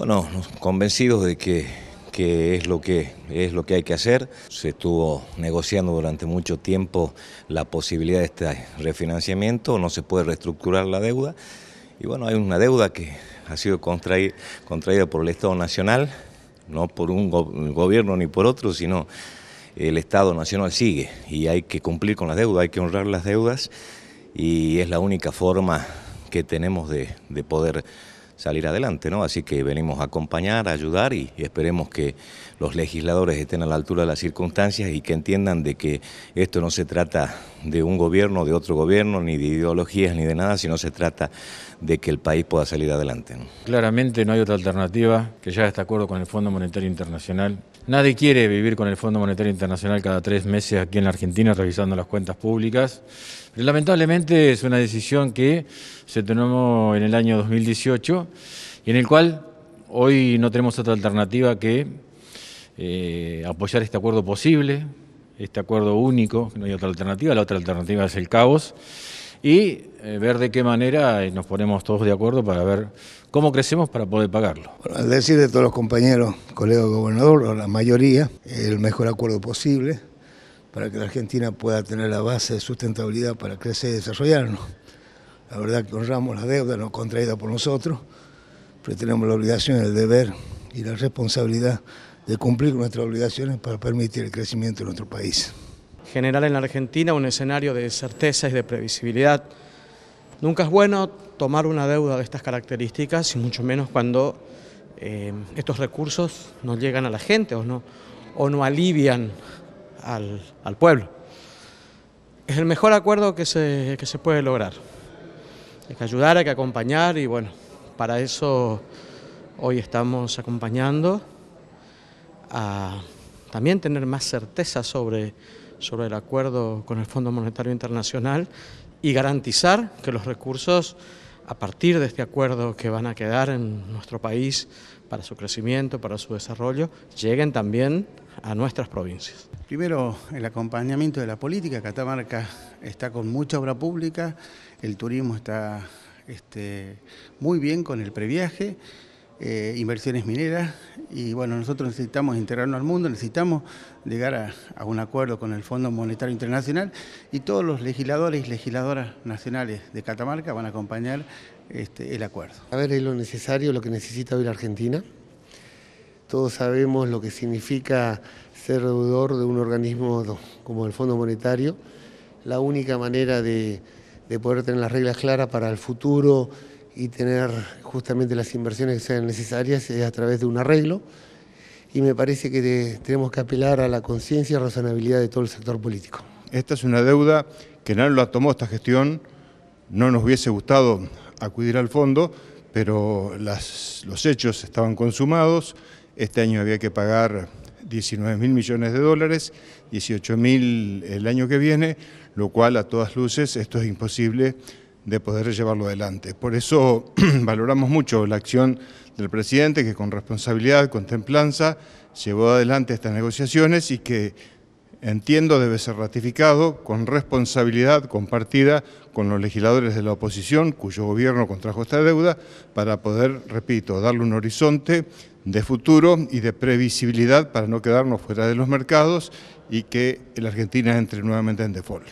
Bueno, convencidos de que es lo que hay que hacer. Se estuvo negociando durante mucho tiempo la posibilidad de este refinanciamiento, no se puede reestructurar la deuda. Y bueno, hay una deuda que ha sido contraída por el Estado Nacional, no por un gobierno ni por otro, sino el Estado Nacional sigue y hay que cumplir con las deudas, hay que honrar las deudas y es la única forma que tenemos de poder salir adelante, ¿no? Así que venimos a acompañar, a ayudar y esperemos que los legisladores estén a la altura de las circunstancias y que entiendan de que esto no se trata de un gobierno, de otro gobierno, ni de ideologías, ni de nada, sino se trata de que el país pueda salir adelante, ¿no? Claramente no hay otra alternativa que ya este acuerdo con el Fondo Monetario Internacional. Nadie quiere vivir con el Fondo Monetario Internacional cada 3 meses aquí en la Argentina revisando las cuentas públicas. Pero lamentablemente es una decisión que se tomó en el año 2018 y en el cual hoy no tenemos otra alternativa que apoyar este acuerdo posible, este acuerdo único, no hay otra alternativa, la otra alternativa es el caos, y ver de qué manera nos ponemos todos de acuerdo para ver cómo crecemos para poder pagarlo. Bueno, al decir de todos los compañeros, colegas del gobernador, o la mayoría, el mejor acuerdo posible para que la Argentina pueda tener la base de sustentabilidad para crecer y desarrollarnos. La verdad que honramos la deuda no contraída por nosotros, pero tenemos la obligación, el deber y la responsabilidad de cumplir nuestras obligaciones para permitir el crecimiento de nuestro país. Generar en la Argentina un escenario de certeza y de previsibilidad. Nunca es bueno tomar una deuda de estas características, y mucho menos cuando estos recursos no llegan a la gente o no alivian al pueblo. Es el mejor acuerdo que se puede lograr. Hay que ayudar, hay que acompañar y bueno, para eso hoy estamos acompañando a también tener más certeza sobre el acuerdo con el Fondo Monetario Internacional y garantizar que los recursos a partir de este acuerdo que van a quedar en nuestro país para su crecimiento, para su desarrollo, lleguen también a nuestras provincias. Primero, el acompañamiento de la política. Catamarca está con mucha obra pública, el turismo está muy bien con el previaje, inversiones mineras y bueno, nosotros necesitamos integrarnos al mundo, necesitamos llegar a un acuerdo con el Fondo Monetario Internacional y todos los legisladores y legisladoras nacionales de Catamarca van a acompañar el acuerdo. A ver, es lo necesario, lo que necesita hoy la Argentina. Todos sabemos lo que significa ser deudor de un organismo como el Fondo Monetario. La única manera de poder tener las reglas claras para el futuro y tener justamente las inversiones que sean necesarias es a través de un arreglo, y me parece que tenemos que apelar a la conciencia y razonabilidad de todo el sector político. Esta es una deuda que no la tomó esta gestión, no nos hubiese gustado acudir al fondo, pero los hechos estaban consumados, este año había que pagar $19.000 millones, 18.000 el año que viene, lo cual a todas luces esto es imposible de poder llevarlo adelante. Por eso valoramos mucho la acción del presidente que con responsabilidad, con templanza, llevó adelante estas negociaciones y que entiendo debe ser ratificado con responsabilidad compartida con los legisladores de la oposición cuyo gobierno contrajo esta deuda para poder, repito, darle un horizonte de futuro y de previsibilidad para no quedarnos fuera de los mercados y que la Argentina entre nuevamente en default.